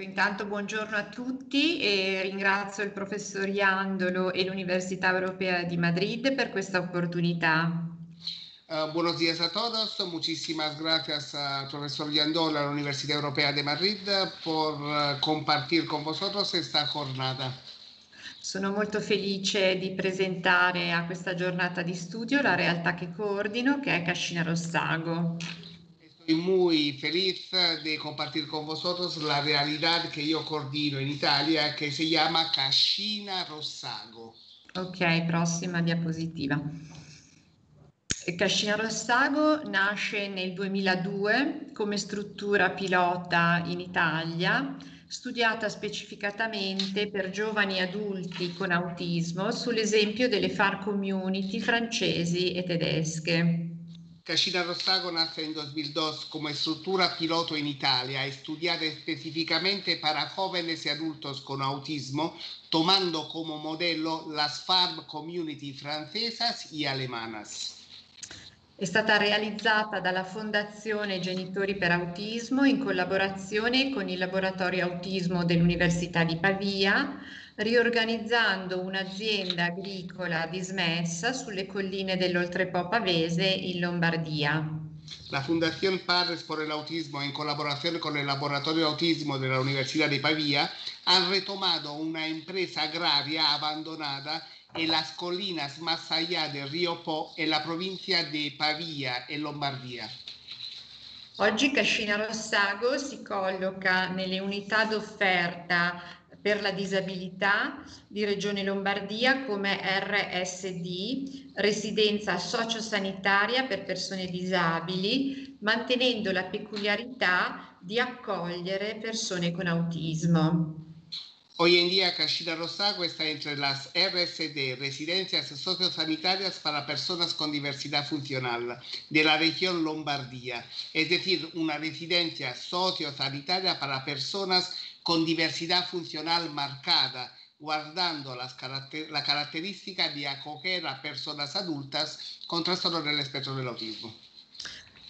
Ecco, intanto buongiorno a tutti e ringrazio il professor Iandolo e l'Università Europea di Madrid per questa opportunità. Buenos días a todos, muchísimas gracias al profesor Iandolo e all'Università Europea de Madrid por compartir con vosotros esta jornada. Sono molto felice di presentare a questa giornata di studio la realtà che coordino, che è Cascina Rossago. Muy feliz de compartir con vosotros la realidad que yo coordino en Italia, que se llama Cascina Rossago. Ok, prossima diapositiva. Cascina Rossago nasce nel 2002 come struttura pilota in Italia, studiata specificatamente per giovani adulti con autismo sull'esempio delle far community francesi e tedesche. Cascina Rossago nasce in 2002 come struttura pilota in Italia e studiata specificamente per jóvenes e adultos con autismo, tomando come modello las farm community francesas y alemanas. È stata realizzata dalla Fondazione Genitori per Autismo in collaborazione con il Laboratorio Autismo dell'Università di Pavia, riorganizzando un'azienda agricola dismessa sulle colline dell'Oltrepo Pavese in Lombardia. La Fondazione Padres por el Autismo, in collaborazione con il Laboratorio Autismo dell'Università di Pavia, ha retomato una impresa agraria abbandonata e las colinas más allá del Río Po e la provincia di Pavia e Lombardia. Oggi Cascina Rossago si colloca nelle unità d'offerta per la disabilità di Regione Lombardia come RSD, residenza sociosanitaria per persone disabili, mantenendo la peculiarità di accogliere persone con autismo. Hoy en día Cascina Rossago está entre las RSD, residencias sociosanitarias para personas con diversidad funcional, de la región Lombardía, es decir, una residencia sociosanitaria para personas con diversidad funcional marcada, guardando la característica de acoger a personas adultas con trastorno del espectro del autismo.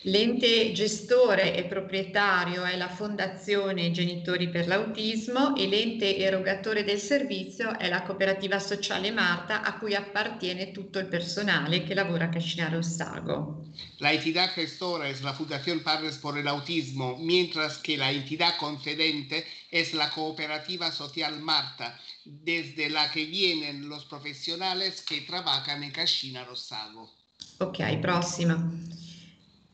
L'ente gestore e proprietario è la Fondazione Genitori per l'Autismo e l'ente erogatore del servizio è la Cooperativa Sociale Marta, a cui appartiene tutto il personale che lavora a Cascina Rossago. La entidad gestora es la Fundación Padres por el Autismo, mientras que la entidad concedente es la Cooperativa Social Marta, desde la que vienen los profesionales que trabajan en Cascina Rossago. Ok, prossima.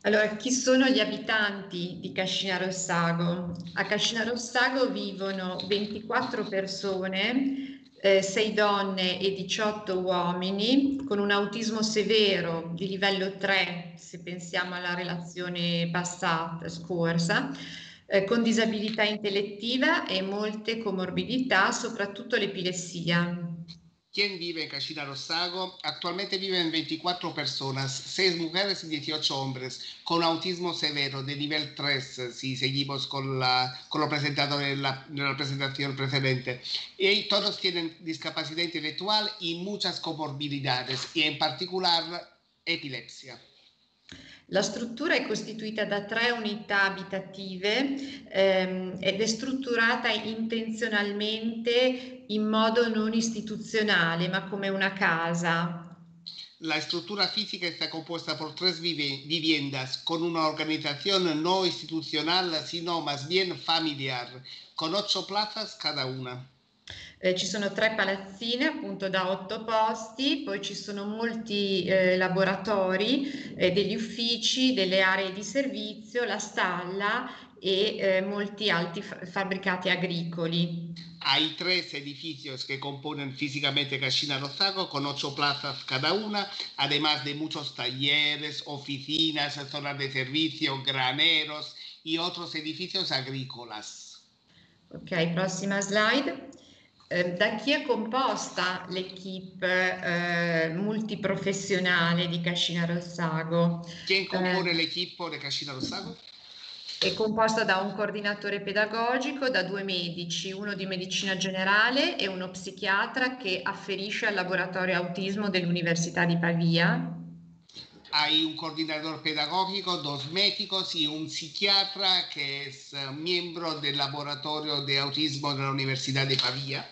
Allora, chi sono gli abitanti di Cascina Rossago? A Cascina Rossago vivono 24 persone, 6 donne e 18 uomini, con un autismo severo di livello 3, se pensiamo alla relazione passata, scorsa, con disabilità intellettiva e molte comorbidità, soprattutto l'epilessia. Quien vive en Cascina Rossago? Actualmente viven 24 personas, 6 mujeres y 18 hombres, con autismo severo de nivel 3, si seguimos con lo presentado en la presentación precedente. Y todos tienen discapacidad intelectual y muchas comorbilidades, y en particular epilepsia. La struttura è costituita da 3 unità abitative ed è strutturata intenzionalmente in modo non istituzionale, ma come una casa. La struttura fisica è composta por 3 viviendas con una organización no institucional, sino más bien familiar, con 8 plazas cada una. Ci sono 3 palazzine appunto da 8 posti, poi ci sono molti laboratori, degli uffici, delle aree di servizio, la stalla e molti altri fabbricati agricoli. Hay 3 edificios que componen físicamente Cascina Rossago con 8 plazas cada una, además de muchos talleres, oficinas, zonas de servicio, graneros y otros edificios agrícolas. Ok, prossima slide. Da chi è composta l'equipe multiprofessionale di Cascina Rossago? Chi compone l'equipe di Cascina Rossago? È composta da un coordinatore pedagogico, da 2 medici, uno di medicina generale e uno psichiatra che afferisce al laboratorio autismo dell'Università di Pavia. Hay un coordinador pedagógico, dos médicos y un psiquiatra que es miembro del Laboratorio de Autismo de la Università di Pavia.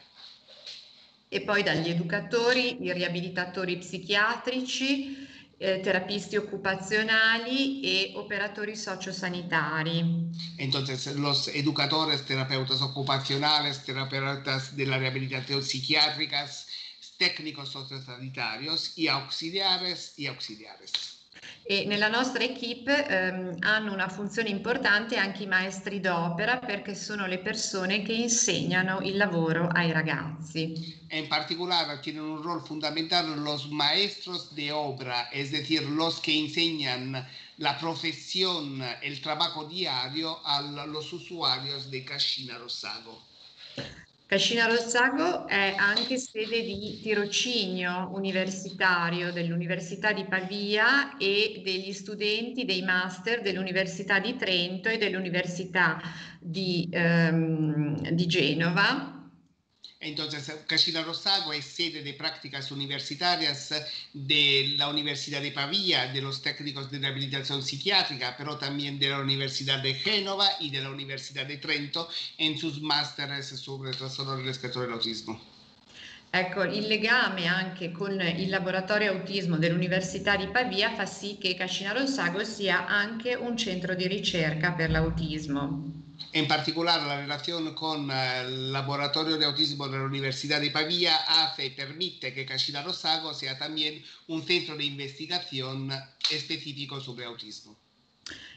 E poi dagli educatori, i riabilitatori psichiatrici, terapisti occupazionali e operatori sociosanitari. Entonces, los educadores, terapeutas ocupacionales, terapeutas de la rehabilitación psiquiátrica, técnicos sociosanitarios y auxiliares y auxiliares. E nella nostra equipe hanno una funzione importante anche i maestri d'opera, perché sono le persone che insegnano il lavoro ai ragazzi. E in particolare hanno un ruolo fondamentale los maestros de obra, es decir, los que enseñan la professione e il trabajo diario a los usuarios de Cascina Rossago. Cascina Rossago è anche sede di tirocinio universitario dell'Università di Pavia e degli studenti dei master dell'Università di Trento e dell'Università di Genova. Entonces, Cascina Rossago è sede de prácticas universitarias de la Universidad de Pavia, de los técnicos de rehabilitación psiquiátrica, pero también de la Universidad de Génova y de la Universidad de Trento en sus másteres sobre trastorno rispetto all'autismo. Ecco, il legame anche con il laboratorio autismo dell'Università di Pavia fa sì che Cascina Rossago sia anche un centro di ricerca per l'autismo. In particolare la relazione con il laboratorio di autismo dell'Università di Pavia hace e permette che Cascina Rossago sia anche un centro di investigazione specifico sull'autismo.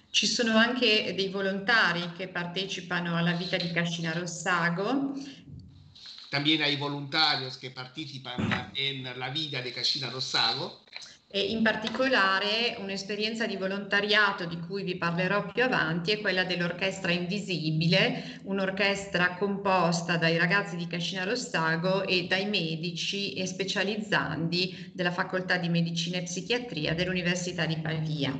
Ci sono anche dei volontari che partecipano alla vita di Cascina Rossago. También hay voluntarios que participan en la vida de Cascina Rossago. E in particolare un'esperienza di volontariato di cui vi parlerò più avanti è quella dell'Orchestra Invisibile, un'orchestra composta dai ragazzi di Cascina Rossago e dai medici e specializzandi della Facoltà di Medicina e Psichiatria dell'Università di Pavia.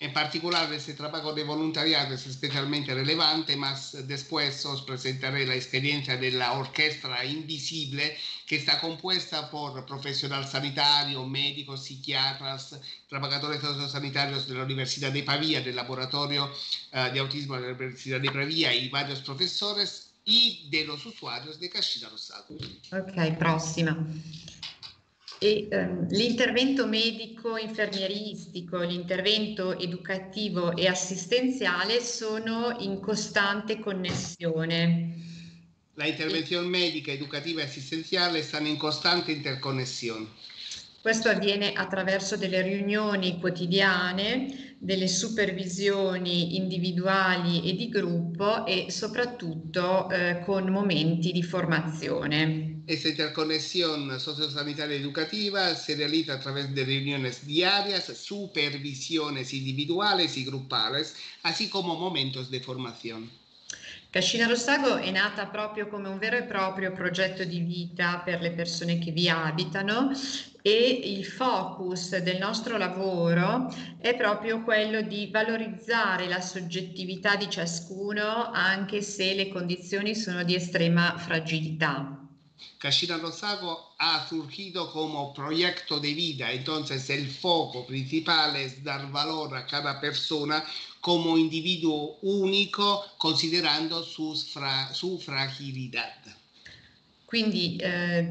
In particolare questo lavoro di volontariato è specialmente rilevante, ma después os presentaré la esperienza della Orchestra Invisibile, che sta composta por profesional sanitario, médicos, psiquiatras, trabajadores sociosanitarios dell'Università di Pavia, del laboratorio di autismo dell'Università di Pavia e varios professores e dei usuarios di Cascina Rossago. Ok, prossima. L'intervento medico infermieristico, l'intervento educativo e assistenziale sono in costante connessione. La intervenzione medica, educativa e assistenziale stanno in costante interconnessione. Questo avviene attraverso delle riunioni quotidiane, delle supervisioni individuali e di gruppo e soprattutto con momenti di formazione. Questa interconnessione sociosanitaria educativa si realizza attraverso delle riunioni diarie, supervisioni individuali e gruppali, così come momentos di formazione. Cascina Rossago è nata proprio come un vero e proprio progetto di vita per le persone che vi abitano e il focus del nostro lavoro è proprio quello di valorizzare la soggettività di ciascuno, anche se le condizioni sono di estrema fragilità. Cascina Rossago ha surgido como proyecto de vida, entonces el foco principal es dar valor a cada persona como individuo único, considerando su fragilidad. Quindi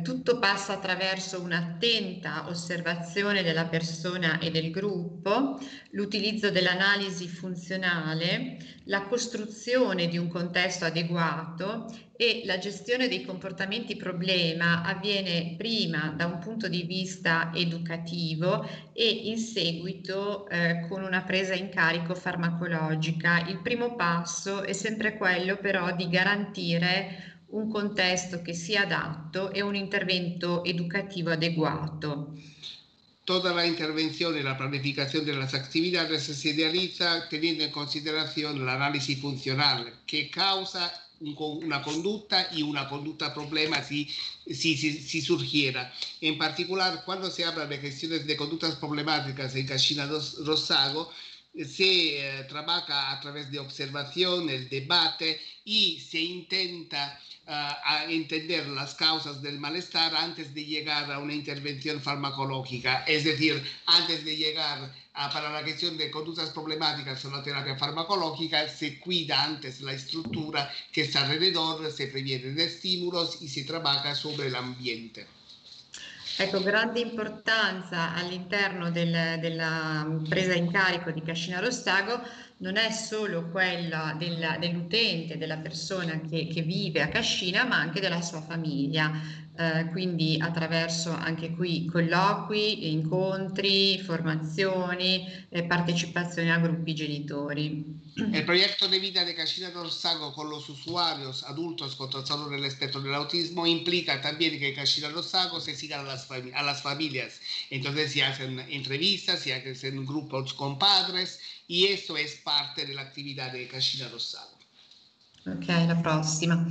tutto passa attraverso un'attenta osservazione della persona e del gruppo, l'utilizzo dell'analisi funzionale, la costruzione di un contesto adeguato e la gestione dei comportamenti problema avviene prima da un punto di vista educativo e in seguito con una presa in carico farmacologica. Il primo passo è sempre quello però di garantire un contesto che sia adatto e un intervento educativo adeguato. Tutta la intervenzione e la pianificazione delle attività si realizza tenendo in considerazione l'analisi funzionale che causa una condotta e una condotta problema si surgiera. In particolare, quando si parla di questioni di condotte problematiche in Cascina Rossago, se trabaja a través de observación, el debate y se intenta a entender las causas del malestar antes de llegar a una intervención farmacológica, es decir, antes de llegar para la gestión de conductas problemáticas o la terapia farmacológica, se cuida antes la estructura que está alrededor, se previenen estímulos y se trabaja sobre el ambiente. Ecco, grande importanza all'interno della presa in carico di Cascina Rossago non è solo quella dell'utente, della persona che vive a Cascina, ma anche della sua famiglia, quindi attraverso anche qui colloqui, incontri, formazioni e partecipazione a gruppi genitori. El proyecto de vida de Cascina Rossago con los usuarios adultos con trastorno del espectro del autismo implica también que Cascina Rossago se siga a las familias. Entonces se hacen entrevistas, se hacen grupos con padres y eso es parte de la actividad de Cascina Rossago. Ok, la prossima.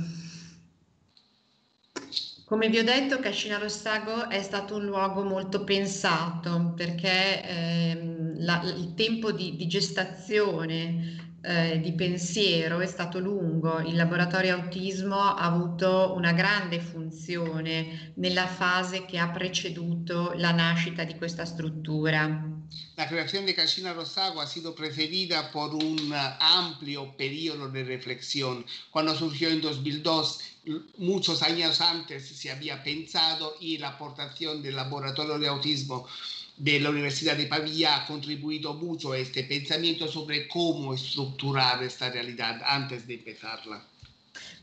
Come vi ho detto, Cascina Rossago è stato un luogo molto pensato perché il tempo di gestazione di pensiero è stato lungo. Il laboratorio autismo ha avuto una grande funzione nella fase che ha preceduto la nascita di questa struttura. La creación de Cascina Rossago ha sido precedida por un amplio periodo de reflexión. Cuando surgió en 2002, muchos años antes se había pensado y la aportación del laboratorio de autismo de la Universidad de Pavia ha contribuido mucho a este pensamiento sobre cómo estructurar esta realidad antes de empezarla.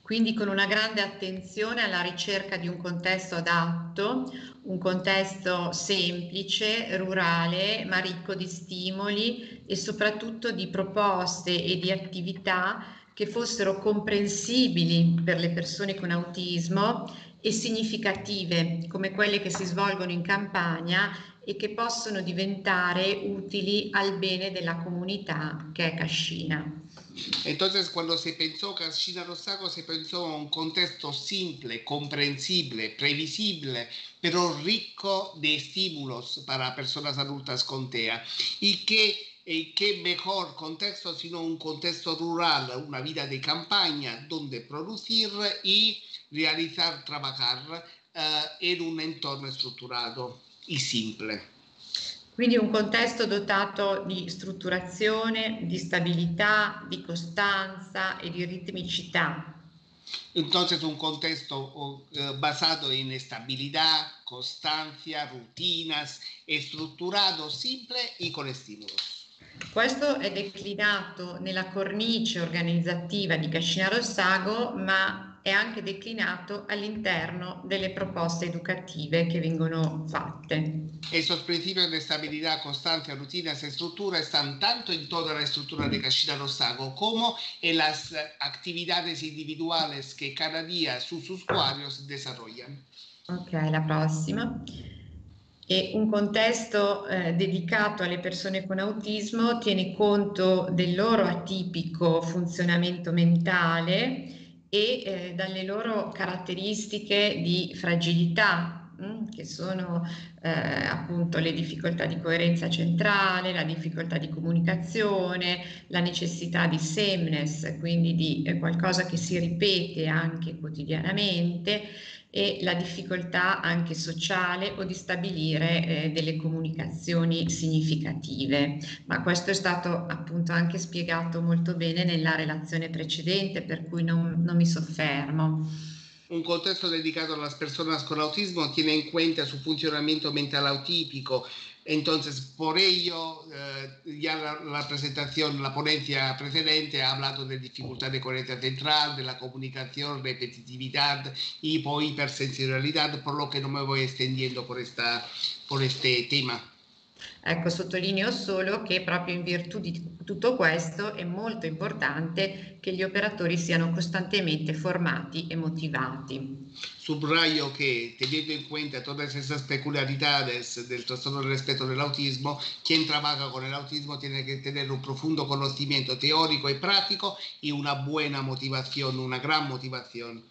Quindi con una grande attenzione alla ricerca di un contesto adatto, un contesto semplice, rurale, ma ricco di stimoli e soprattutto di proposte e di attività che fossero comprensibili per le persone con autismo e significative, come quelle che si svolgono in campagna e che possono diventare utili al bene della comunità che è Cascina. Entonces, cuando se pensó Cascina Rossago, se pensó en un contexto simple, comprensible, previsible, pero rico de estímulos para personas adultas con TEA. Y qué mejor contexto sino un contexto rural, una vida de campaña, donde producir y realizar, trabajar en un entorno estructurado y simple. Quindi un contesto dotato di strutturazione, di stabilità, di costanza e di ritmicità. Entonces un contesto basado en estabilidad, constancia, rutinas, estructurado, simple y con estímulos. Questo è declinato nella cornice organizzativa di Cascina Rossago, ma è anche declinato all'interno delle proposte educative che vengono fatte. Esos principios de estabilidad, constancia, rutinas y estructura están tanto en toda la estructura de Cascina Rossago como en las actividades individuales que cada día sus usuarios desarrollan. Ok, la prossima. E un contesto dedicato alle persone con autismo tiene conto del loro atipico funzionamento mentale e dalle loro caratteristiche di fragilità, che sono appunto le difficoltà di coerenza centrale, la difficoltà di comunicazione, la necessità di sameness, quindi di qualcosa che si ripete anche quotidianamente, e la difficoltà anche sociale o di stabilire delle comunicazioni significative. Ma questo è stato appunto anche spiegato molto bene nella relazione precedente, per cui non mi soffermo. Un contesto dedicato alle persone con autismo tiene in cuenta su funzionamento mentale autipico. Entonces, por ello, ya la presentación, la ponencia precedente ha hablado de dificultad de coherencia central, de la comunicación, repetitividad y hipersensibilidad, por lo que no me voy extendiendo por este tema. Ecco, sottolineo solo che proprio in virtù di tutto questo è molto importante che gli operatori siano costantemente formati e motivati. Subrayo che, tenendo in cuenta todas esas peculiaridades del trastorno del espectro dell'autismo, quien trabaja con el autismo tiene que tener un profundo conocimiento teórico y práctico y una buena motivación, una gran motivación,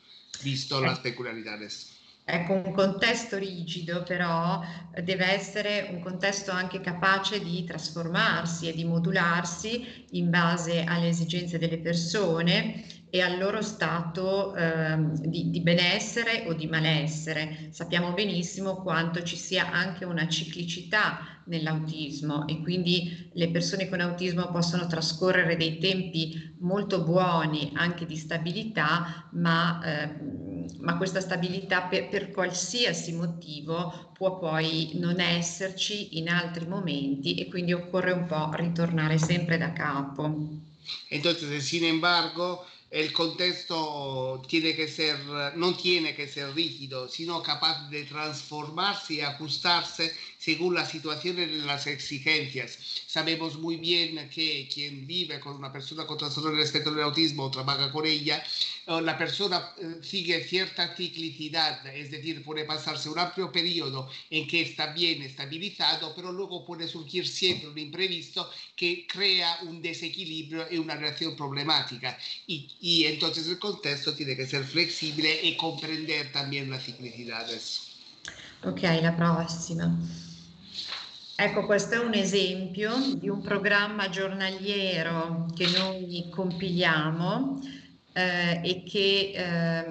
visto las peculiaridades. Ecco, un contesto rigido però deve essere un contesto anche capace di trasformarsi e di modularsi in base alle esigenze delle persone e al loro stato di benessere o di malessere. Sappiamo benissimo quanto ci sia anche una ciclicità nell'autismo e quindi le persone con autismo possono trascorrere dei tempi molto buoni anche di stabilità, ma questa stabilità per qualsiasi motivo può poi non esserci in altri momenti e quindi occorre un po' ritornare sempre da capo. Entonces, sin embargo, el contexto tiene que ser, no tiene que ser rígido, sino capaz de transformarse y ajustarse según las situaciones y las exigencias. Sabemos muy bien que quien vive con una persona con trastorno del espectro del autismo o trabaja con ella, la persona sigue cierta ciclicidad, es decir, puede pasarse un amplio periodo en que está bien estabilizado, pero luego puede surgir siempre un imprevisto que crea un desequilibrio y una relación problemática. Y entonces el contexto tiene que ser flexible y comprender también las ciclicidades. Ok, la prossima. Ecco, questo è un esempio di un programma giornaliero che noi compiliamo e che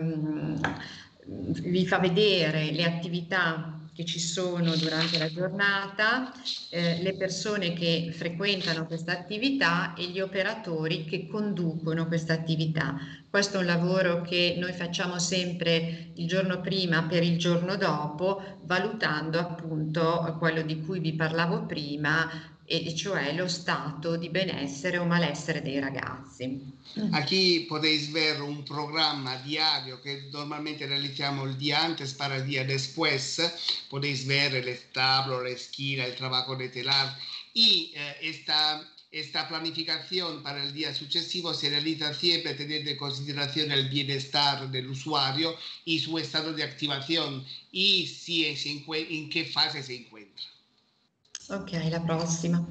vi fa vedere le attività che ci sono durante la giornata, le persone che frequentano questa attività e gli operatori che conducono questa attività. Questo è un lavoro che noi facciamo sempre il giorno prima per il giorno dopo, valutando appunto quello di cui vi parlavo prima, e cioè lo stato di benessere o malessere dei ragazzi. Qui podéis ver un programma diario che normalmente realizziamo il día antes para el día después. Podéis ver el establo, la esquina, el trabajo de telar y esta planificación para el día sucesivo se realiza siempre teniendo en consideración el bienestar del usuario y su estado de activación y si en qué fase se encuentra. Ok, la prossima.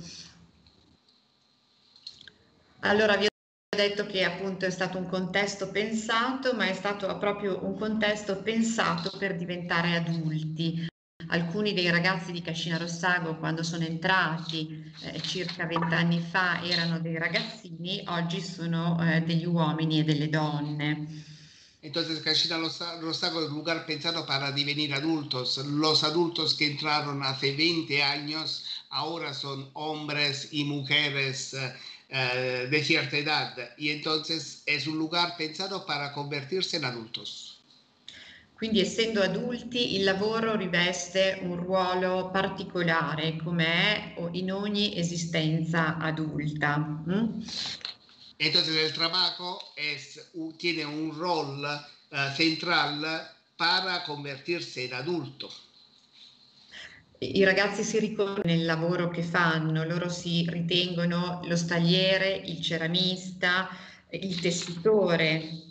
Allora, vi ho detto che appunto è stato un contesto pensato, ma è stato proprio un contesto pensato per diventare adulti. Alcuni dei ragazzi di Cascina Rossago, quando sono entrati circa 20 anni fa, erano dei ragazzini, oggi sono degli uomini e delle donne. Entonces Cascina Rossago es un lugar pensado para devenir adultos. Los adultos que entraron hace 20 años ahora son hombres y mujeres de cierta edad y entonces es un lugar pensado para convertirse en adultos. Quindi, essendo adulti, il lavoro riveste un ruolo particolare come è in ogni esistenza adulta. Entonces el trabajo tiene un rol central para convertirse en adulto. I ragazzi si riconoscono nel lavoro che fanno, loro si ritengono lo stagliere, il ceramista, il tessitore.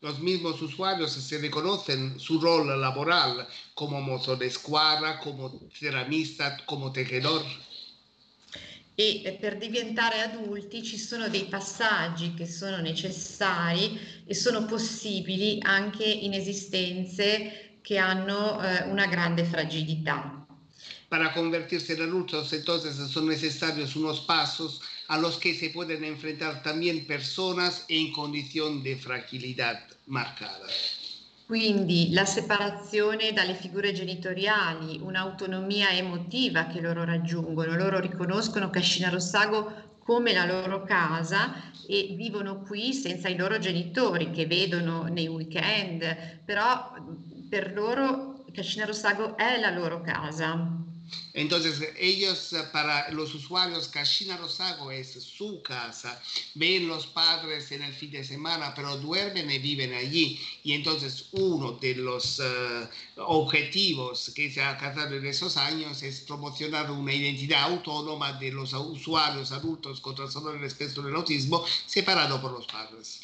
Los mismos usuarios se reconocen su rol laboral como mozo de escuadra, como ceramista, como tejedor. E per diventare adulti ci sono dei passaggi che sono necessari e sono possibili anche in esistenze che hanno una grande fragilità. Per convertirsi in adulto, entonces, sono necessari unos pasos a los que se pueden enfrentar también personas en condición de fragilidad marcada. Quindi la separazione dalle figure genitoriali, un'autonomia emotiva che loro raggiungono, loro riconoscono Cascina Rossago come la loro casa e vivono qui senza i loro genitori che vedono nei weekend, però per loro Cascina Rossago è la loro casa. Entonces ellos, para los usuarios, Cascina Rossago es su casa, ven los padres en el fin de semana, pero duermen y viven allí. Y entonces uno de los objetivos que se ha alcanzado en esos años es promocionar una identidad autónoma de los usuarios adultos con trastorno del espectro del autismo separado por los padres.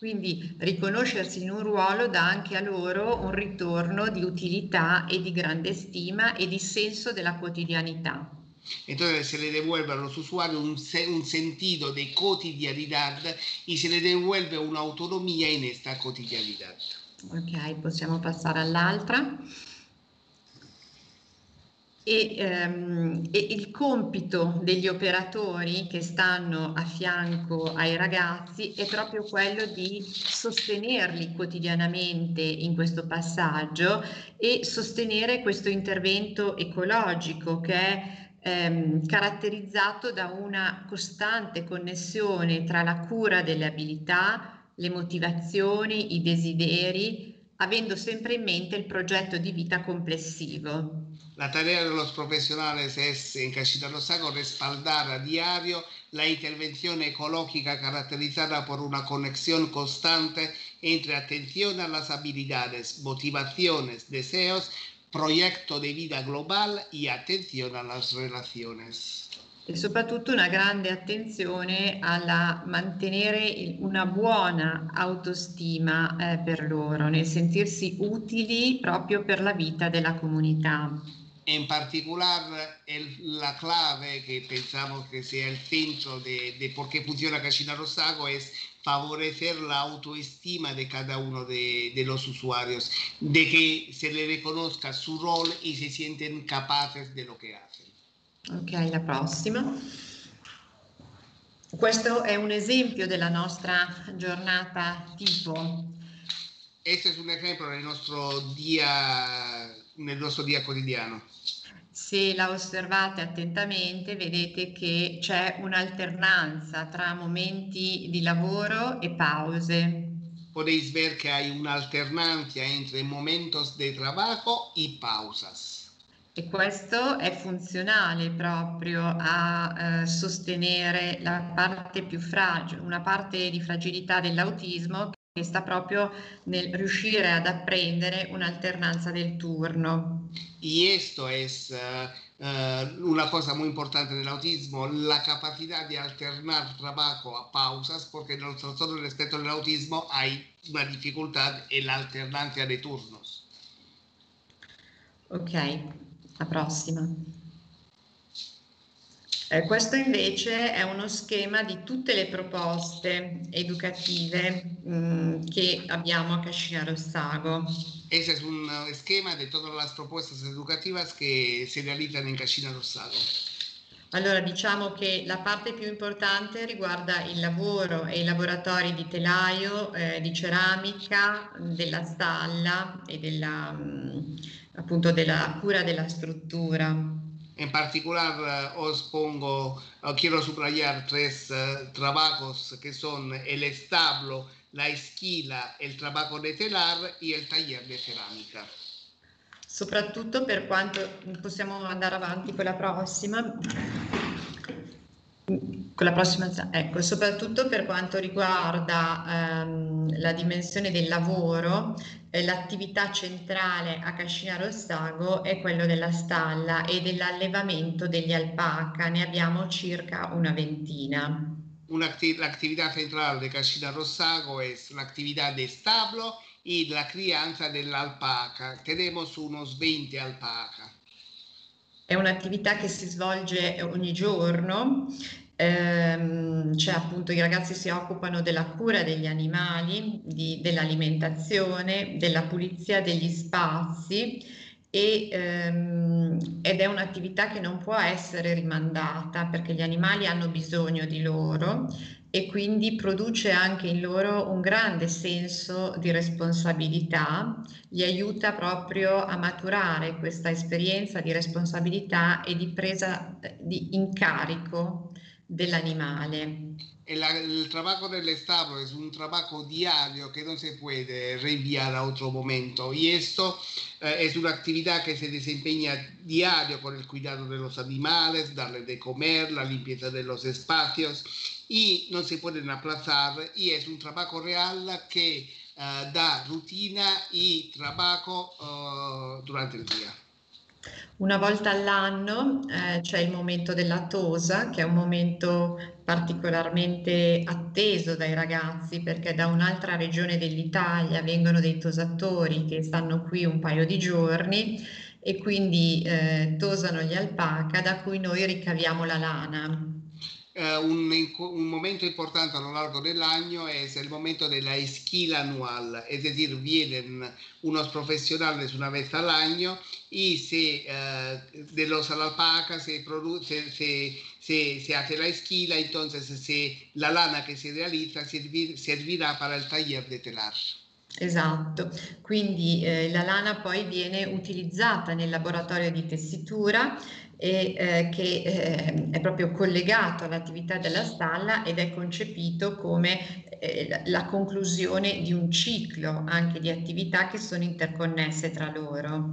Quindi riconoscersi in un ruolo dà anche a loro un ritorno di utilità e di grande stima e di senso della quotidianità. Entonces se le devuelve a los usuarios un sentido de cotidianidad y se le devuelve una autonomía en esta cotidianidad. Ok, possiamo passare all'altra. E il compito degli operatori che stanno a fianco ai ragazzi è proprio quello di sostenerli quotidianamente in questo passaggio e sostenere questo intervento ecologico che è caratterizzato da una costante connessione tra la cura delle abilità, le motivazioni, i desideri, avendo sempre in mente il progetto di vita complessivo. La tarea dello professionale SES in Cascina Rossago è respaldare a diario la intervenzione ecologica caratterizzata por una conexión costante entre atención a las habilidades, motivaciones, deseos, progetto di vita globale e attenzione alle relazioni. E soprattutto una grande attenzione alla mantenere una buona autostima per loro, nel sentirsi utili proprio per la vita della comunità. In particolare la clave che pensiamo che sia il centro di perché funziona Cascina Rossago è favorecer la autoestima de cada uno de los usuarios, de que se le reconozca su rol y se sienten capaces de lo que hacen. Ok, la prossima. Questo è un esempio della nostra giornata tipo. Questo è un esempio nel nostro dia quotidiano. Se la osservate attentamente vedete che c'è un'alternanza tra momenti di lavoro e pause. Podéis ver che hay un'alternanza entre momentos de trabajo y pausas. E questo è funzionale proprio a sostenere la parte più fragile, una parte di fragilità dell'autismo che sta proprio nel riuscire ad apprendere un'alternanza del turno. Y esto es una cosa muy importante del autismo, la capacidad de alternar trabajo a pausas, porque en los trastornos del espectro del autismo hay una dificultad en la alternancia de turnos. Ok, la prossima. Questo invece è uno schema di tutte le proposte educative che abbiamo a Cascina Rossago. Questo è un schema di tutte le proposte educative che si realizzano in Cascina Rossago. Allora, diciamo che la parte più importante riguarda il lavoro e i laboratori di telaio, di ceramica, della stalla e appunto della cura della struttura. En particular os pongo, quiero subrayar tres trabajos que son el establo, la esquila, el trabajo de telar y el taller de cerámica. Soprattutto per quanto possiamo andare avanti con la prossima. Ecco, soprattutto per quanto riguarda la dimensione del lavoro, l'attività centrale a Cascina Rossago è quello della stalla e dell'allevamento degli alpaca, ne abbiamo circa una ventina. L'attività centrale di Cascina Rossago è l'attività di stablo e la crianza dell'alpaca, abbiamo unos 20 alpaca. È un'attività che si svolge ogni giorno, cioè appunto i ragazzi si occupano della cura degli animali, dell'alimentazione, della pulizia degli spazi ed è un'attività che non può essere rimandata perché gli animali hanno bisogno di loro e quindi produce anche in loro un grande senso di responsabilità, gli aiuta proprio a maturare questa esperienza di responsabilità e di presa di incarico dell'animale. Il lavoro dell'establo è un lavoro diario che non si può rinviare a altro momento. E questo è un'attività che si desempeña diario con il cuidado de los animales, darle de comer, la limpieza de los espacios y non si può aplazar. Y è un lavoro real che dà rutina e lavoro durante il giorno. Una volta all'anno c'è il momento della tosa, che è un momento particolarmente atteso dai ragazzi perché da un'altra regione dell'Italia vengono dei tosatori che stanno qui un paio di giorni e quindi tosano gli alpaca da cui noi ricaviamo la lana. un momento importante a lo largo del año es el momento de la esquila anual, es decir, vienen unos profesionales una vez al año y de los alpacas se hace la esquila, entonces la lana que se realiza servirá para el taller de telar. Esatto, quindi la lana poi viene utilizzata nel laboratorio di tessitura che è proprio collegato all'attività della stalla ed è concepito come la conclusione di un ciclo anche di attività che sono interconnesse tra loro.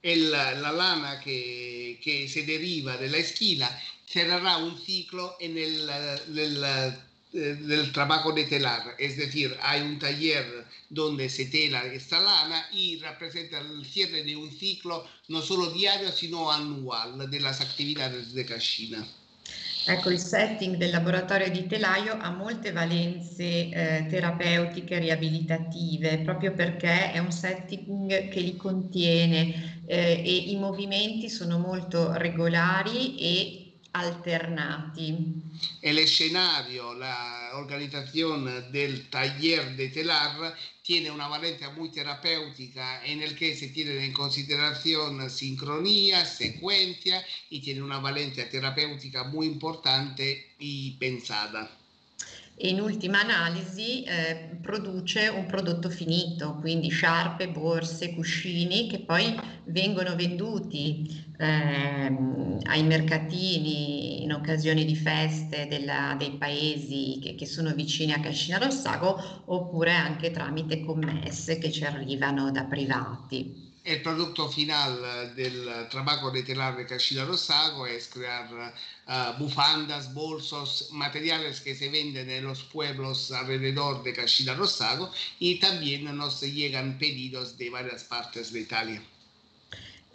E la lana che si deriva dalla esquila cerrerà un ciclo e del trabajo de telar, es decir, hay un taller donde se tela esta lana y representa el cierre de un ciclo no solo diario sino anual de las actividades de Cascina. Ecco, il setting del laboratorio di telaio ha molte valenze terapeutiche e riabilitative, proprio perché è un setting che li contiene e i movimenti sono molto regolari e alternati. El escenario, la organización del taller de telar tiene una valencia muy terapéutica en el que se tienen en consideración sincronía, secuencia y tiene una valencia terapéutica muy importante y pensada. In ultima analisi produce un prodotto finito, quindi sciarpe, borse, cuscini che poi vengono venduti ai mercatini in occasione di feste dei paesi che sono vicini a Cascina Rossago, oppure anche tramite commesse che ci arrivano da privati. Il prodotto finale del trabajo de telar de Cascina Rossago è creare bufandas, bolsos, materiales que se venden en los pueblos alrededor de Cascina Rossago y también nos llegan pedidos de varias partes de Italia.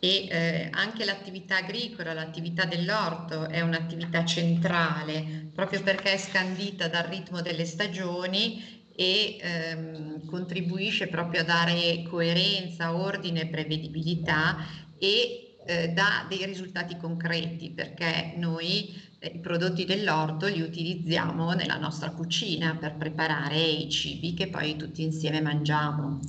E anche l'attività agricola, l'attività dell'orto è un'attività centrale proprio perché è scandita dal ritmo delle stagioni e contribuisce proprio a dare coerenza, ordine, prevedibilità e dà dei risultati concreti, perché noi i prodotti dell'orto li utilizziamo nella nostra cucina per preparare i cibi che poi tutti insieme mangiamo.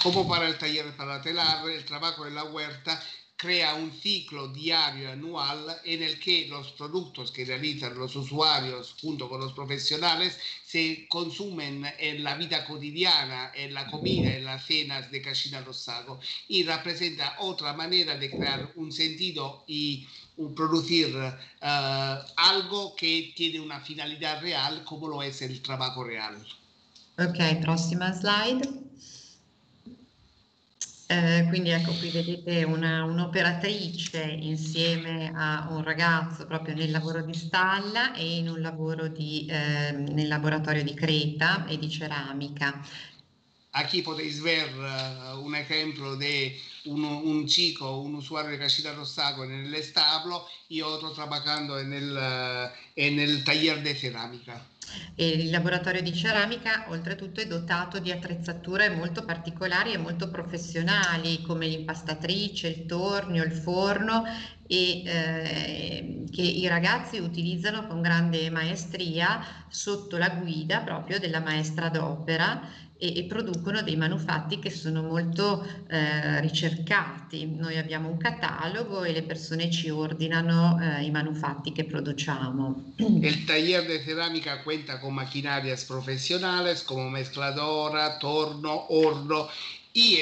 Come para il taller para telar, il trabajo della huerta crea un ciclo diario anual en el que los productos que realizan los usuarios junto con los profesionales se consumen en la vida cotidiana, en la comida, en las cenas de Cascina Rossago y representa otra manera de crear un sentido y producir algo que tiene una finalidad real como lo es el trabajo real. Ok, próxima slide. Quindi ecco qui vedete un'operatrice insieme a un ragazzo proprio nel lavoro di stalla e in un lavoro nel laboratorio di creta e di ceramica. Qui potete vedere un esempio di un chico, un usuario di Cascina Rossago nell'establo e altro lavorando nel taller di ceramica. E il laboratorio di ceramica oltretutto è dotato di attrezzature molto particolari e molto professionali come l'impastatrice, il tornio, il forno e che i ragazzi utilizzano con grande maestria sotto la guida proprio della maestra d'opera e producono dei manufatti che sono molto ricercati. Noi abbiamo un catalogo e le persone ci ordinano i manufatti che produciamo. Il taller de ceramica cuenta con maquinarias profesionales como mezcladora, torno, horno. Y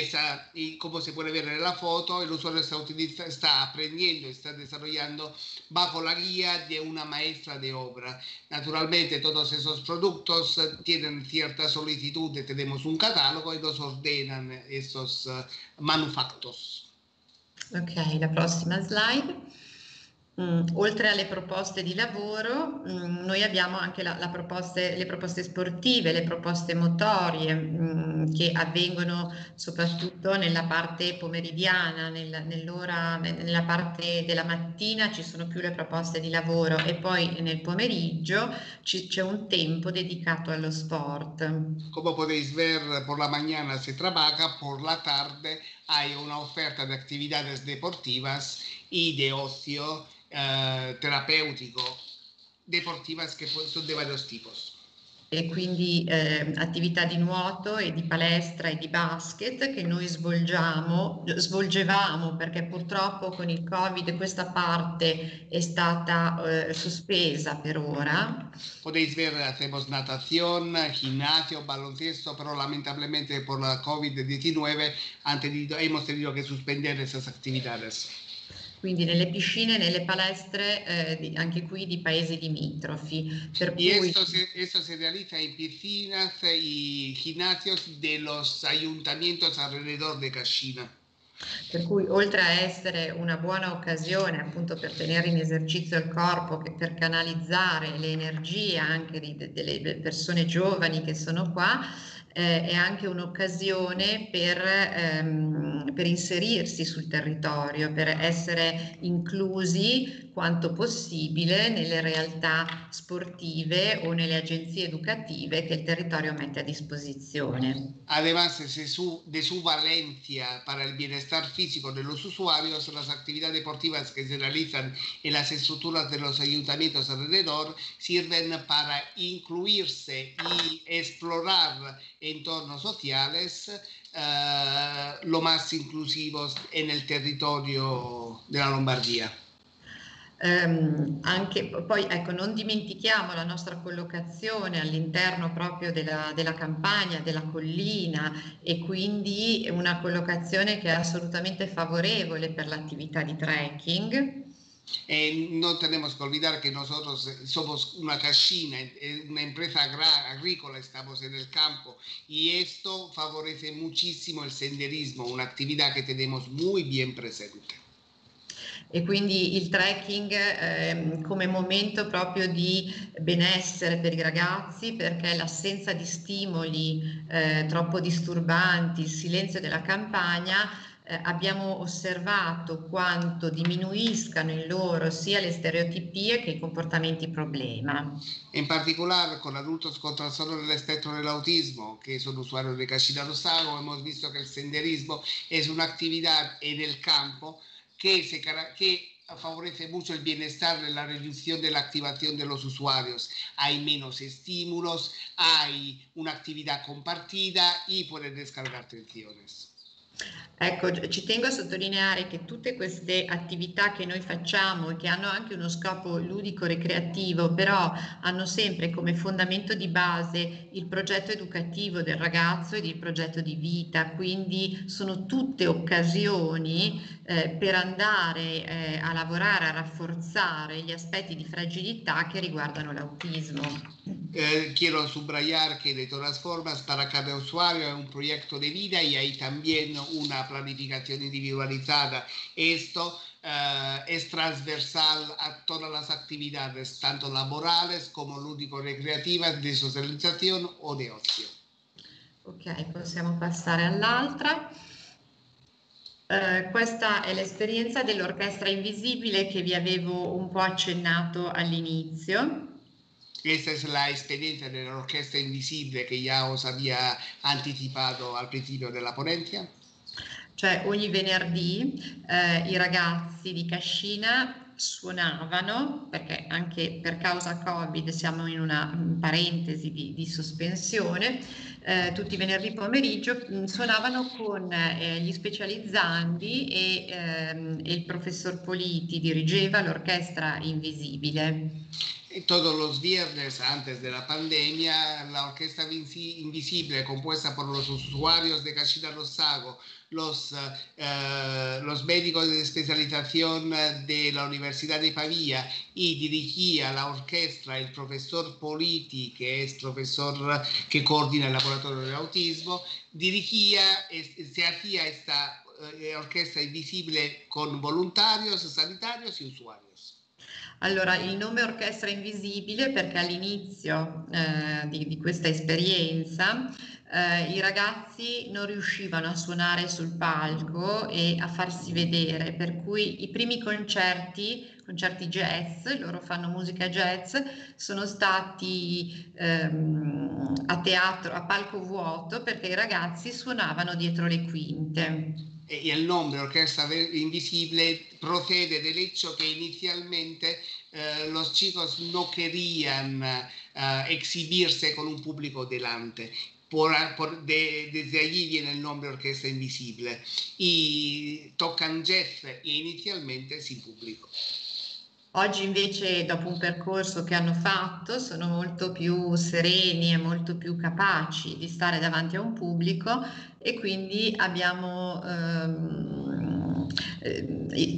como se puede ver en la foto, el usuario está aprendiendo, está desarrollando bajo la guía de una maestra de obra. Naturalmente todos esos productos tienen cierta solicitud, tenemos un catálogo y los ordenan esos manufactos. Ok, la próxima slide. Oltre alle proposte di lavoro noi abbiamo anche le proposte sportive, le proposte motorie che avvengono soprattutto nella parte pomeridiana, nella parte della mattina ci sono più le proposte di lavoro e poi nel pomeriggio c'è un tempo dedicato allo sport. Come potete vedere, per la mattina si trabaja, per la tarde hay una oferta de actividades deportivas y de ocio terapéutico deportivas que son de varios tipos. E quindi attività di nuoto e di palestra e di basket che noi svolgevamo, perché purtroppo con il Covid questa parte è stata sospesa per ora. Potete vedere, facciamo natazione, ginnasio, baloncesto, però lamentablemente per la Covid-19 abbiamo tenuto che sospendere queste attività. Quindi nelle piscine, nelle palestre, anche qui di paesi limitrofi. Per cui... E questo si realizza in piscine e ginnasios dei ayuntamienti alrededor di Cascina. Per cui oltre a essere una buona occasione appunto per tenere in esercizio il corpo, per canalizzare le energie anche delle persone giovani che sono qua, è anche un'occasione per inserirsi sul territorio, per essere inclusi quanto possibile nelle realtà sportive o nelle agenzie educative che il territorio mette a disposizione. Además, de su valencia para el bienestar físico de los usuarios, las actividades deportivas que se realizan en las estructuras de los ayuntamientos alrededor sirven para incluirse y explorar entornos sociales lo más inclusivos en el territorio de la Lombardia. Anche poi ecco, non dimentichiamo la nostra collocazione all'interno proprio della campagna, della collina, e quindi una collocazione che è assolutamente favorevole per l'attività di trekking. No tenemos que olvidar que nosotros somos una cascina, una empresa agrícola, estamos en el campo y esto favorece muchísimo el senderismo, una actividad que tenemos muy bien presente. E quindi il trekking come momento proprio di benessere per i ragazzi, perché l'assenza di stimoli troppo disturbanti, il silenzio della campagna, abbiamo osservato quanto diminuiscano in loro sia le stereotipie che i comportamenti problema. In particolare con adultos con trastorno dell'espectro dell'autismo, che sono usuario di Cascina Rossago, abbiamo visto che il senderismo è un'attività nel campo que favorece mucho el bienestar, la reducción de la activación de los usuarios. Hay menos estímulos, hay una actividad compartida y pueden descargar tensiones. Ecco, ci tengo a sottolineare che tutte queste attività che noi facciamo e che hanno anche uno scopo ludico-recreativo, però hanno sempre come fondamento di base il progetto educativo del ragazzo ed il progetto di vita, quindi sono tutte occasioni per andare a lavorare, a rafforzare gli aspetti di fragilità che riguardano l'autismo. Quiero subrayar que de todas formas para cada usuario es un proyecto de vida y hay también una planificación individualizada. Esto es transversal a todas las actividades, tanto laborales como lúdico-recreativas, de socialización o de ocio. Ok, possiamo passare all'altra. Questa è l'esperienza dell'Orchestra Invisibile che vi avevo un po' accennato all'inizio. Questa è l'esperienza dell'Orchestra Invisibile che già os aveva anticipato al principio della ponenza. Cioè ogni venerdì i ragazzi di Cascina suonavano, perché anche per causa Covid siamo in una parentesi di sospensione, tutti i venerdì pomeriggio suonavano con gli specializzandi e il professor Politi dirigeva l'Orchestra Invisibile. Todos los viernes antes de la pandemia, la Orquesta Invisible, compuesta por los usuarios de Cascina Rossago, los médicos de especialización de la Universidad de Pavia, y dirigía la orquesta el profesor Politi, que es profesor que coordina el Laboratorio de Autismo, se hacía esta Orquesta Invisible con voluntarios, sanitarios y usuarios. Allora, il nome Orchestra Invisibile perché all'inizio di questa esperienza i ragazzi non riuscivano a suonare sul palco e a farsi vedere, per cui i primi concerti jazz, loro fanno musica jazz, sono stati a palco vuoto perché i ragazzi suonavano dietro le quinte. e il nome Orchestra Invisibile procede dal hecho che inizialmente los chicos no querían exhibirse con un pubblico delante. Desde allí viene il nome Orchestra Invisibile. E toccan jazz inizialmente sin pubblico. Oggi invece, dopo un percorso che hanno fatto, sono molto più sereni e molto più capaci di stare davanti a un pubblico, e quindi abbiamo,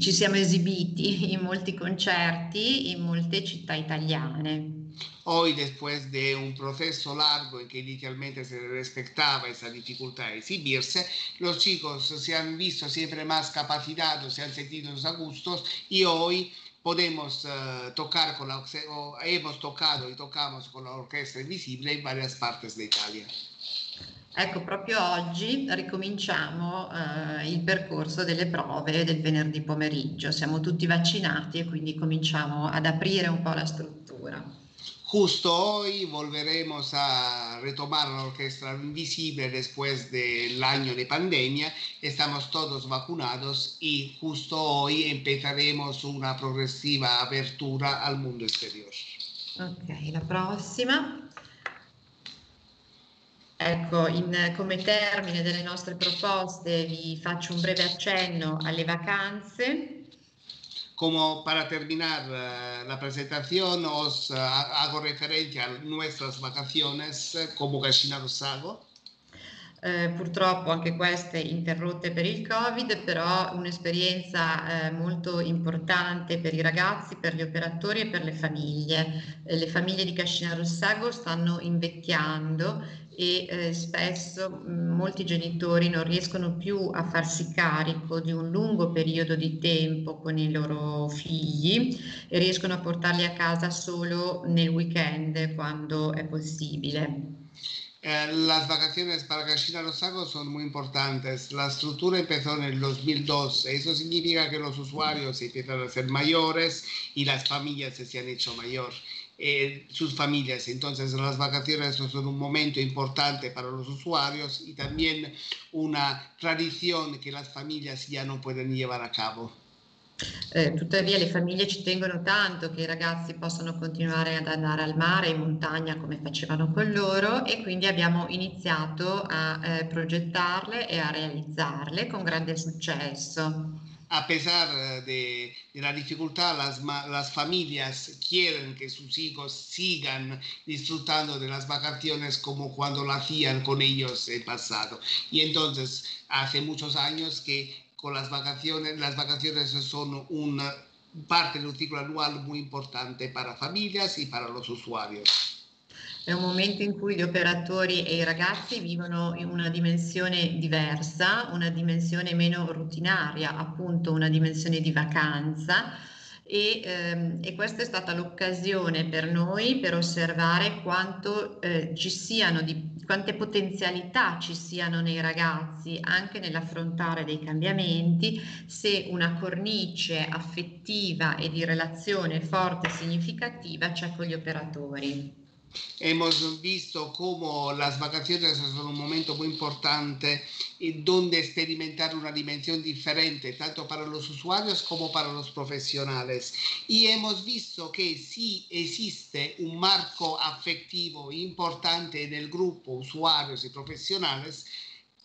ci siamo esibiti in molti concerti in molte città italiane. Hoy, después de un proceso largo en que inicialmente se respetaba esa dificultad de exhibirse, los chicos se han visto siempre más capacitados, se han sentido a gustos, y hoy podemos tocar con la, o hemos tocado y tocamos con la Orchestra Invisibile in varias partes de Italia. Ecco, proprio oggi ricominciamo il percorso delle prove del venerdì pomeriggio. Siamo tutti vaccinati e quindi cominciamo ad aprire un po' la struttura. Justo hoy volveremos a retomar la Orchestra Invisibile después del año de pandemia. Estamos todos vacunados y justo hoy empezaremos una progresiva apertura al mundo exterior. Ok, la prossima. Ecco, come termine delle nostre proposte vi faccio un breve accenno alle vacanze. Como para terminar la presentación, os hago referencia a nuestras vacaciones como Cascina Rossago. Purtroppo anche queste interrotte per il Covid, però un'esperienza molto importante per i ragazzi, per gli operatori e per le famiglie. Le famiglie di Cascina Rossago stanno invecchiando e spesso molti genitori non riescono più a farsi carico di un lungo periodo di tempo con i loro figli e riescono a portarli a casa solo nel weekend quando è possibile. Las vacaciones para Cascina Rossago son muy importantes. La estructura empezó en el 2002. Eso significa que los usuarios se empiezan a ser mayores y las familias se han hecho mayor. Sus familias. Entonces las vacaciones son un momento importante para los usuarios y también una tradición que las familias ya no pueden llevar a cabo. Tuttavia le famiglie ci tengono tanto che i ragazzi possano continuare ad andare al mare, in montagna come facevano con loro, e quindi abbiamo iniziato a progettarle e a realizzarle con grande successo. A pesar de la dificultad, las familias quieren que sus hijos sigan disfrutando de las vacaciones como cuando lo hacían con ellos en el pasado. Y entonces hace muchos años que con las vacaciones son una parte del ciclo anual muy importante para familias y para los usuarios. È un momento in cui gli operatori e i ragazzi vivono in una dimensione diversa, una dimensione meno rutinaria, appunto una dimensione di vacanza, e questa è stata l'occasione per noi per osservare quanto quante potenzialità ci siano nei ragazzi anche nell'affrontare dei cambiamenti, se una cornice affettiva e di relazione forte e significativa c'è con gli operatori. Hemos visto cómo las vacaciones son un momento muy importante donde experimentar una dimensión diferente tanto para los usuarios como para los profesionales, y hemos visto que sí existe un marco afectivo importante en el grupo usuarios y profesionales.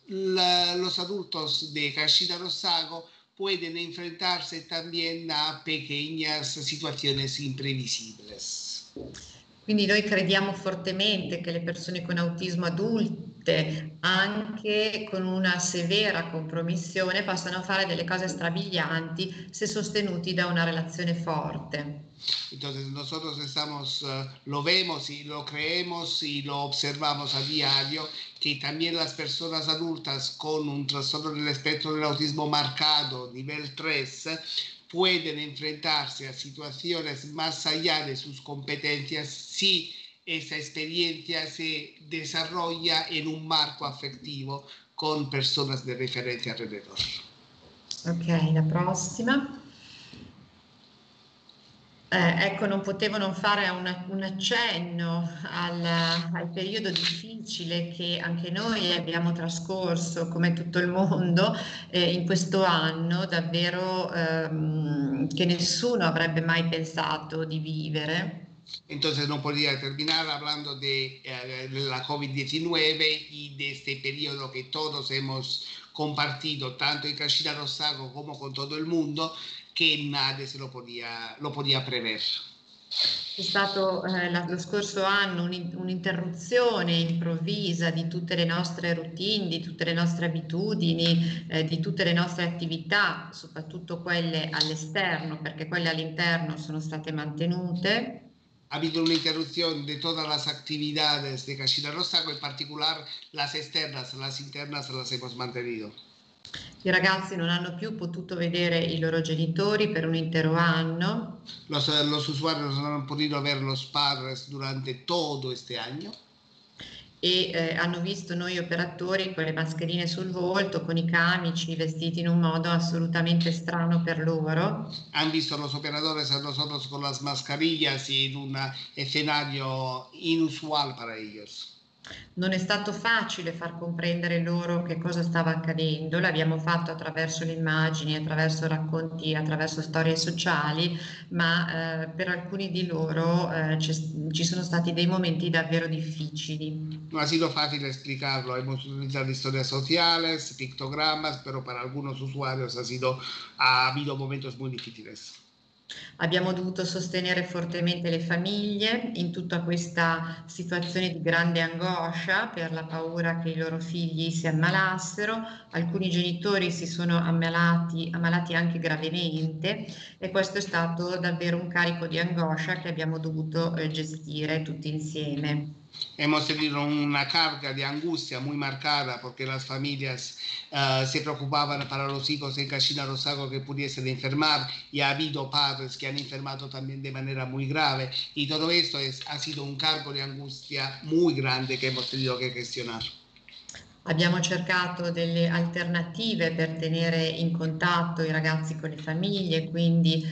Los adultos de Cascina Rossago pueden enfrentarse también a pequeñas situaciones imprevisibles. Quindi noi crediamo fortemente che le persone con autismo adulte, anche con una severa compromissione, possano fare delle cose strabilianti se sostenuti da una relazione forte. Entonces nosotros lo vemos y lo creemos y lo observamos a diario, que también las personas adultas con un trastorno del espectro del autismo marcado, nivel 3, pueden enfrentarse a situaciones más allá de sus competencias si esa experiencia se desarrolla en un marco afectivo con personas de referencia alrededor. Ok, la prossima. Ecco, non potevo non fare un accenno al periodo difficile che anche noi abbiamo trascorso, come tutto il mondo, in questo anno davvero che nessuno avrebbe mai pensato di vivere. Entonces no podía terminar hablando de la COVID-19 y de este periodo que todos hemos compartido, tanto en Cascina Rossago como con todo el mundo, que nadie se lo podía prever. C'è stato lo scorso anno un'interruzione improvvisa di tutte le nostre routine, di tutte le nostre abitudini, di tutte le nostre attività, soprattutto quelle all'esterno, perché quelle all'interno sono state mantenute. Ha habido una interrupción de todas las actividades de Cascina Rossago, en particular las externas, las internas las hemos mantenido. I ragazzi non hanno più potuto vedere i loro genitori per un intero anno. Los usuarios non hanno potuto vedere los padres durante todo este año. E hanno visto noi operatori con le mascherine sul volto, con i camici, vestiti in un modo assolutamente strano per loro. Hanno visto los operadores a nosotros con las mascarillas in un escenario inusual para ellos. Non è stato facile far comprendere loro che cosa stava accadendo, l'abbiamo fatto attraverso le immagini, attraverso racconti, attraverso storie sociali, ma per alcuni di loro ci sono stati dei momenti davvero difficili. Non è stato facile spiegarlo, abbiamo utilizzato storie sociali, pictogrammi, però per alcuni usuari ha avuto momenti molto difficili. Abbiamo dovuto sostenere fortemente le famiglie in tutta questa situazione di grande angoscia per la paura che i loro figli si ammalassero. Alcuni genitori si sono ammalati anche gravemente, e questo è stato davvero un carico di angoscia che abbiamo dovuto gestire tutti insieme. Hemos tenido una carga de angustia muy marcada porque las familias se preocupaban para los hijos en Cascina Rossago que pudiesen enfermar, y ha habido padres que han enfermado también de manera muy grave, y todo esto ha sido un cargo de angustia muy grande que hemos tenido que gestionar. Abbiamo cercato delle alternative per tenere in contatto i ragazzi con le famiglie, quindi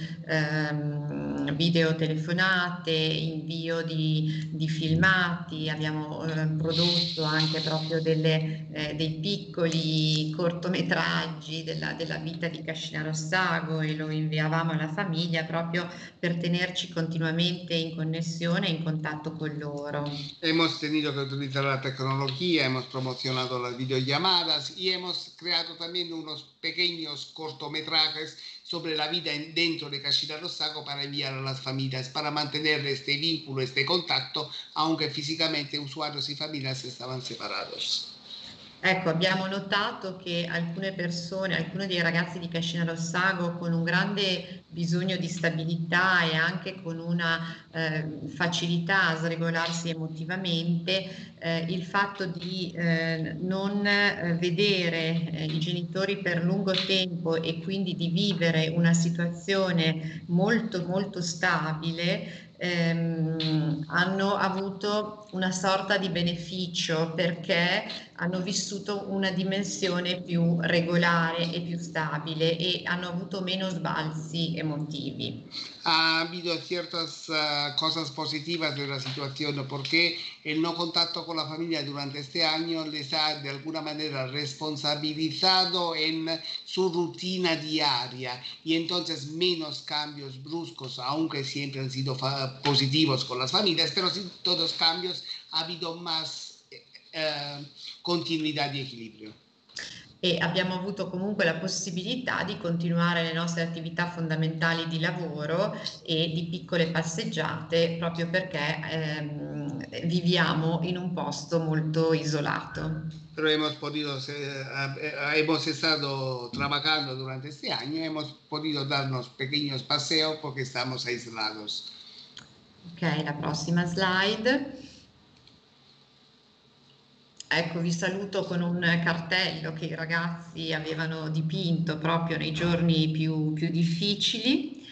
videotelefonate, invio di filmati, abbiamo prodotto anche proprio dei piccoli cortometraggi della vita di Cascina Rossago, e lo inviavamo alla famiglia proprio per tenerci continuamente in connessione e in contatto con loro. Hemos tenido que utilizar la tecnología, hemos promocionado las videollamadas y hemos creado también unos pequeños cortometrajes sobre la vida dentro de Cascina Rossago para enviar a las familias, para mantener este vínculo, este contacto, aunque físicamente usuarios y familias estaban separados. Ecco, abbiamo notato che alcuni dei ragazzi di Cascina Rossago, con un grande bisogno di stabilità e anche con una facilità a sregolarsi emotivamente, il fatto di non vedere i genitori per lungo tempo e quindi di vivere una situazione molto molto stabile, hanno avuto una sorta di beneficio perché hanno vissuto una dimensione più regolare e più stabile e hanno avuto meno sbalzi emotivi. Ha habido ciertas cosas positivas de la situación porque el no contacto con la familia durante este año les ha de alguna manera responsabilizado en su rutina diaria, y entonces menos cambios bruscos, aunque siempre han sido positivos con las familias, pero sin todos cambios ha habido más continuidad y equilibrio. E abbiamo avuto comunque la possibilità di continuare le nostre attività fondamentali di lavoro e di piccole passeggiate, proprio perché viviamo in un posto molto isolato. Però hemos estado trabajando durante este año, hemos podido darnos pequeños paseos porque estamos aislados. Ok, la prossima slide. Ecco, vi saluto con un cartello che i ragazzi avevano dipinto proprio nei giorni più difficili.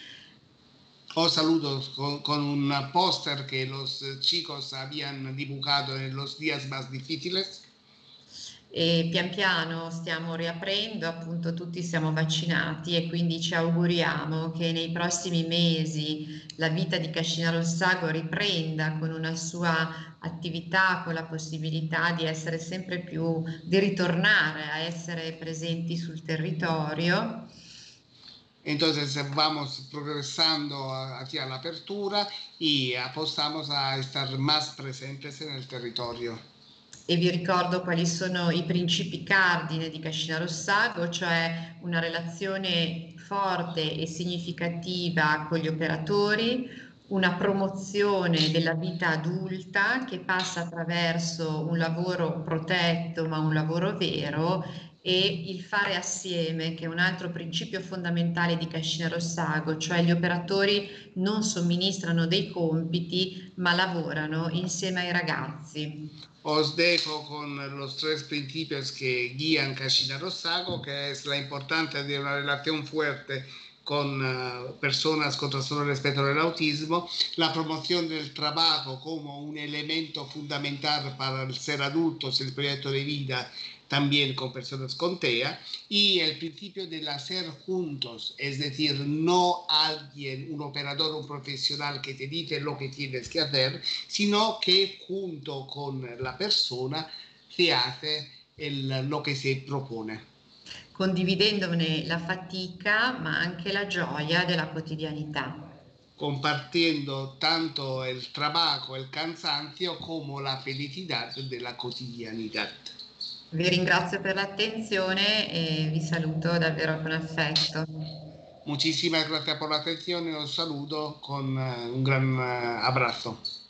Os saluto con un poster che los chicos habían dibujado en los días más difíciles. e pian piano stiamo riaprendo, appunto tutti siamo vaccinati e quindi ci auguriamo che nei prossimi mesi la vita di Cascina Rossago riprenda con una sua attività, con la possibilità di essere sempre più, di ritornare a essere presenti sul territorio. Entonces vamos progresando hacia la apertura y apostamos a estar más presentes en el territorio. E vi ricordo quali sono i principi cardine di Cascina Rossago, cioè una relazione forte e significativa con gli operatori, una promozione della vita adulta che passa attraverso un lavoro protetto ma un lavoro vero, e il fare assieme, che è un altro principio fondamentale di Cascina Rossago, cioè gli operatori non somministrano dei compiti ma lavorano insieme ai ragazzi. Os dejo con los tres principios que guían Cascina Rossago, que es la importancia de una relación fuerte con personas con trastorno del espectro del autismo, la promoción del trabajo como un elemento fundamental para el ser adultos, el proyecto de vida también con personas con TEA, y el principio del hacer juntos, es decir, no alguien, un operador, un profesional que te dice lo que tienes que hacer, sino que junto con la persona se hace lo que se propone. Condividendone la fatica ma anche la gioia della quotidianità. Compartiendo tanto el trabajo, el cansancio, como la felicidad della quotidianità. Vi ringrazio per l'attenzione e vi saluto davvero con affetto. Muchísimas gracias por la atención y os saludo con un gran abrazo.